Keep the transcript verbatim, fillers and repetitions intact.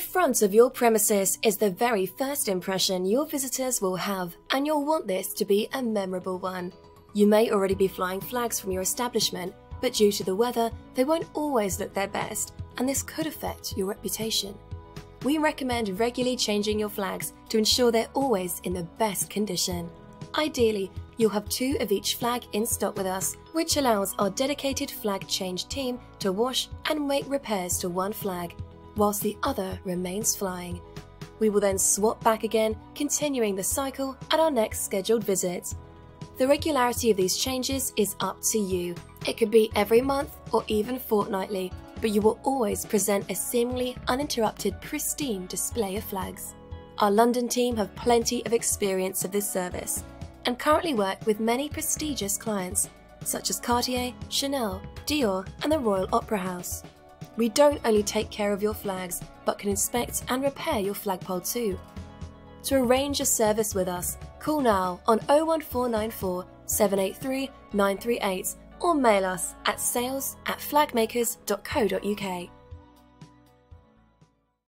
The front of your premises is the very first impression your visitors will have, and you'll want this to be a memorable one. You may already be flying flags from your establishment, but due to the weather, they won't always look their best, and this could affect your reputation. We recommend regularly changing your flags to ensure they're always in the best condition. Ideally, you'll have two of each flag in stock with us, which allows our dedicated flag change team to wash and make repairs to one flag, whilst the other remains flying. We will then swap back again, continuing the cycle at our next scheduled visit. The regularity of these changes is up to you. It could be every month or even fortnightly, but you will always present a seemingly uninterrupted, pristine display of flags. Our London team have plenty of experience of this service and currently work with many prestigious clients such as Cartier, Chanel, Dior and the Royal Opera House. We don't only take care of your flags but can inspect and repair your flagpole too. To arrange a service with us, call now on oh one four nine four, seven eight three, nine three eight or mail us at sales at flagmakers dot co dot U K.